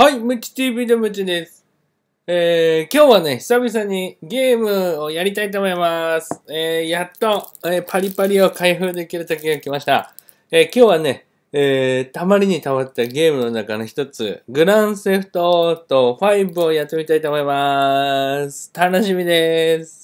はい、ムチ TV のムチです。今日はね、久々にゲームをやりたいと思います。やっと、パリパリを開封できる時が来ました。今日はね、たまりにたまったゲームの中の一つ、グランセフトオート5をやってみたいと思います。楽しみです。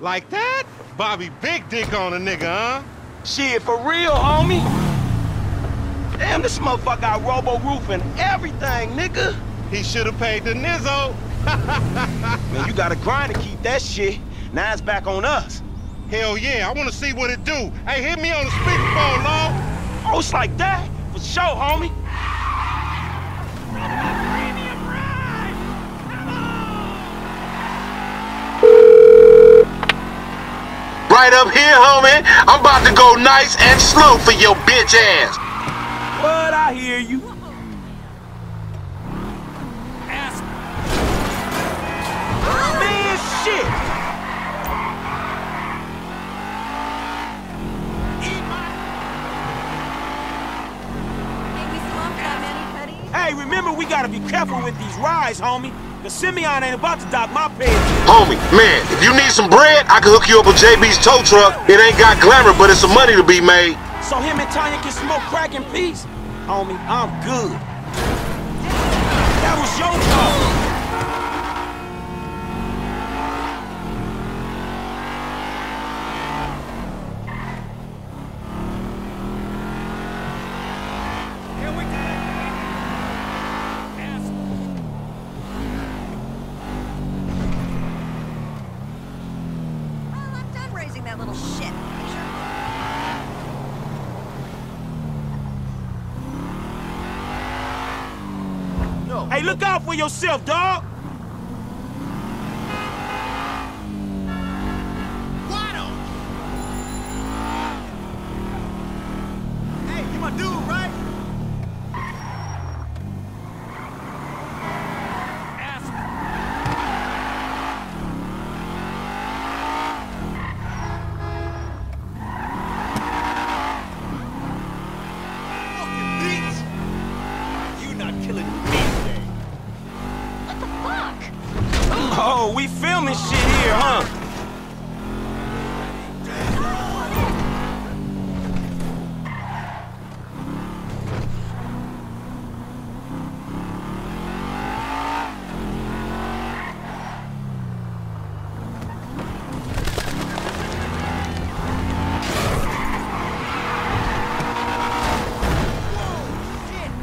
Like that? Bobby big dick on a nigga, huh? Shit, for real, homie? Damn, this motherfucker got robo-roof and everything, nigga. He should've paid the nizzo. Man, you gotta grind to keep that shit. Now it's back on us. Hell yeah, I wanna see what it do. Hey, hit me on the speakerphone, Long. Oh, it's like that? For sure, homie. Right up here, homie. I'm about to go nice and slow for your bitch ass. But I hear you. Ass. Man, shit. Eat my... Hey, remember we gotta be careful with these rides, homie. Cause Simeon ain't about to dock my pants. Homie, man, if you need some bread, I can hook you up with JB's tow truck. It ain't got glamour, but it's some money to be made. So him and Tanya can smoke crack in peace? Homie, I'm good. That was your call. Hey, look out for yourself, dog. Hey, you my dude, right? Ass. Fucking bitch. You not killing me. Oh, we filming shit here, huh?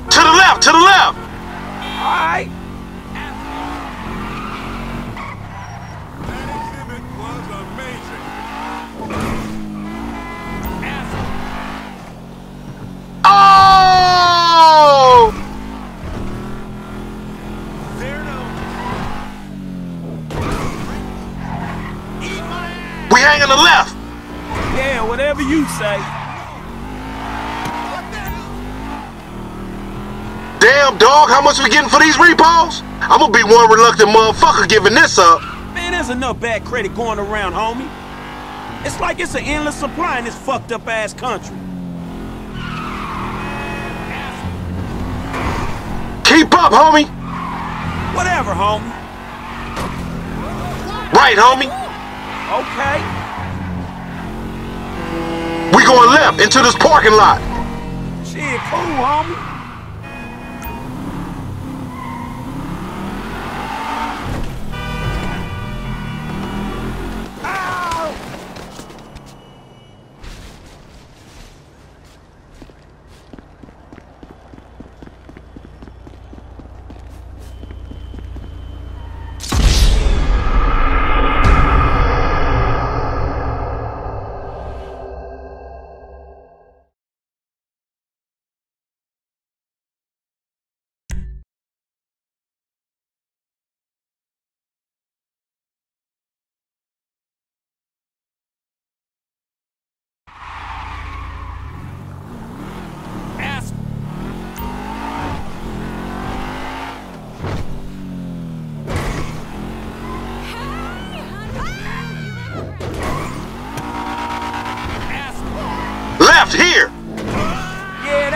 To the left, to the left! All right. On the left. Yeah, whatever you say. Damn, dog, how much we getting for these repos? I'm gonna be one reluctant motherfucker giving this up. Man, there's enough bad credit going around, homie. It's like it's an endless supply in this fucked up ass country. Keep up, homie. Whatever, homie. Right, homie. Okay. We going left into this parking lot. Shit, cool, homie.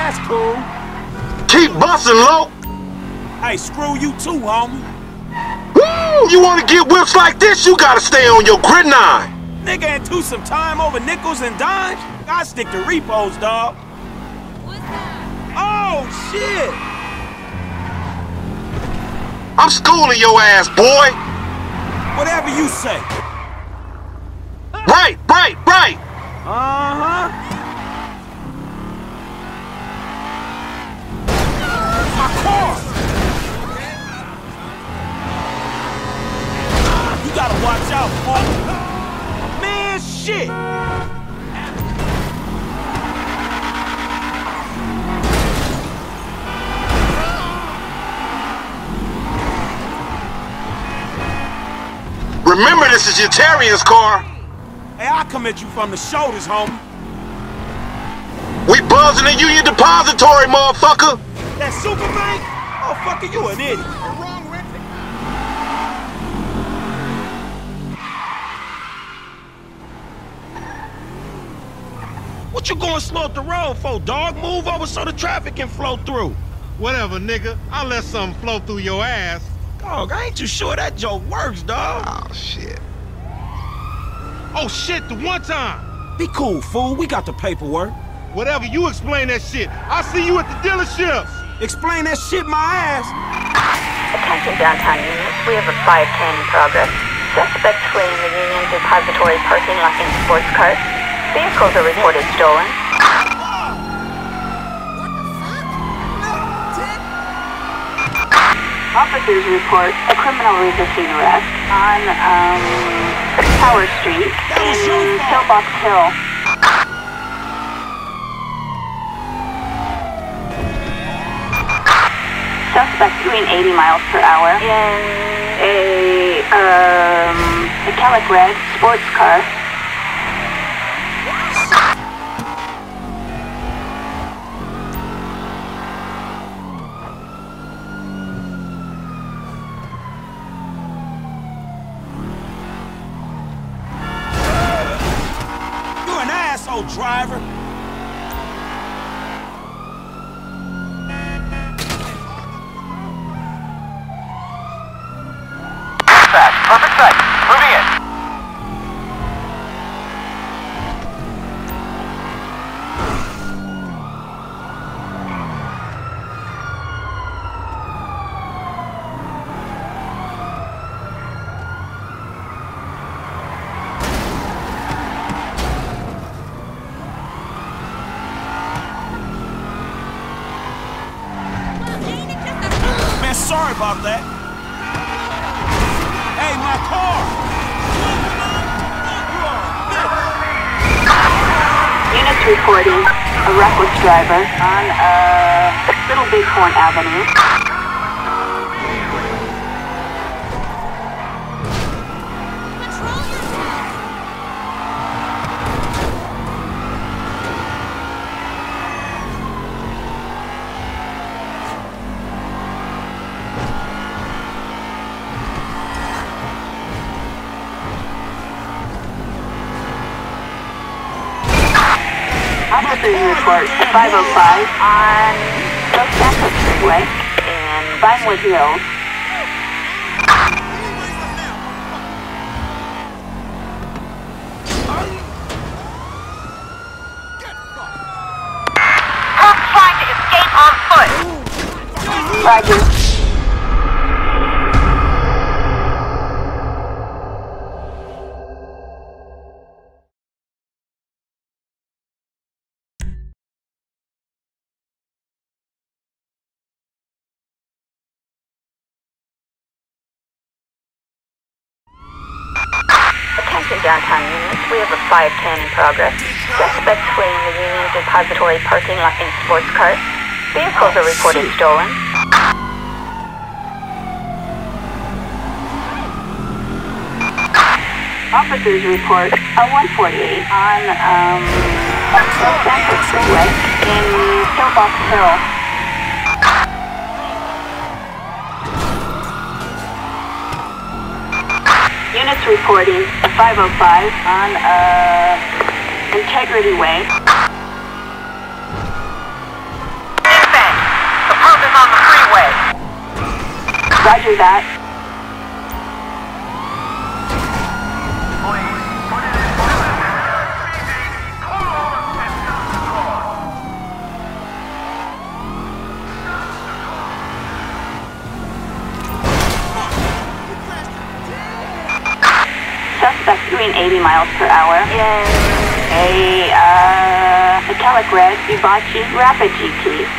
That's cool. Keep busting, Loke. Hey, screw you too, homie. Woo! You wanna get whips like this, you gotta stay on your grid nine. Nigga, and do some time over nickels and dimes? I stick to repos, dog. What's that? Oh, shit! I'm schooling your ass, boy. Whatever you say. Right, right, right! Uh-huh. You gotta watch out, boy. Man, shit! Remember, this is your Terrier's car. Hey, I come at you from the shoulders, homie. We buzzing the Union Depository, motherfucker! That super bank? Oh, fucker, you an idiot. What you going slow the road for, dog? Move over so the traffic can flow through. Whatever, nigga. I'll let something flow through your ass. Dog, I ain't too sure that joke works, dog. Oh, shit. Oh, shit, the one time. Be cool, fool. We got the paperwork. Whatever, you explain that shit. I'll see you at the dealership. Explain that shit, my ass! Attention downtown Union, we have a fire in progress. Suspects fleeing the Union Depository parking lot in sports cars. Vehicles are reported stolen. What the fuck? Officers report a criminal resisting arrest on Tower Street in Pillbox Hill. Suspect doing 80 miles per hour in a metallic red sports car. You're an asshole, driver. Perfect sight. Moving in. Man, sorry about that. Units reporting a reckless driver on Little Bighorn Avenue. Report 505 on South Catholic Freeway in Vinewood Hill. Group trying to escape on foot. Roger. Downtown units, we have a 510 in progress. Suspects fleeing the Union Depository parking lot in sports cars. Vehicles are reported stolen. Officers report a 148 on South Catholic Freeway in Pillbox Hill. Units reporting a 505 on Integrity Way. is on the freeway. Roger that. Please put it in motion. Suspect doing 80 miles per hour. Yay. A, metallic red, Hibachi, Rapid GT.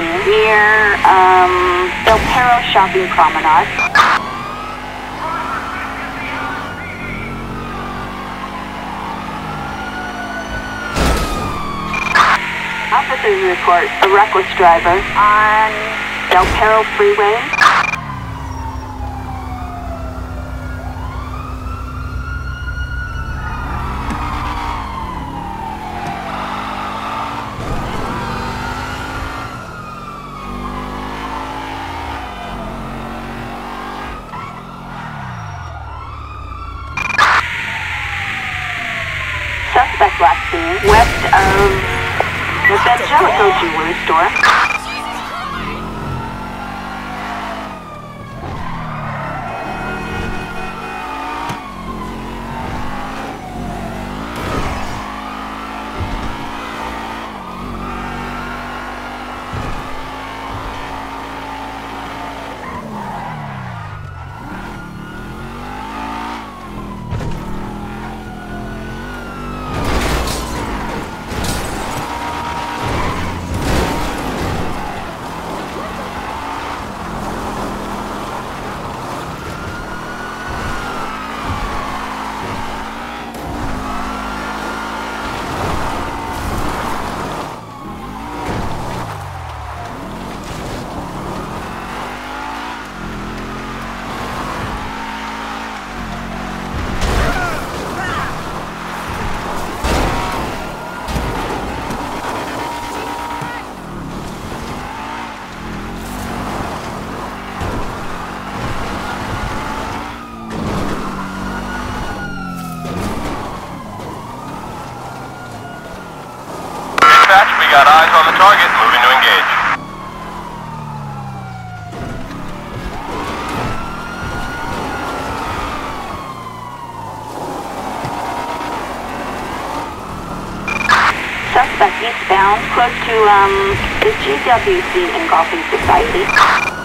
Near, Del Perro Shopping Promenade. Officers report a reckless driver on Del Perro Freeway. West of the Evangelico Jewelry Store. Got eyes on the target, moving to engage. Suspect eastbound, close to the GWC Engulfing Society.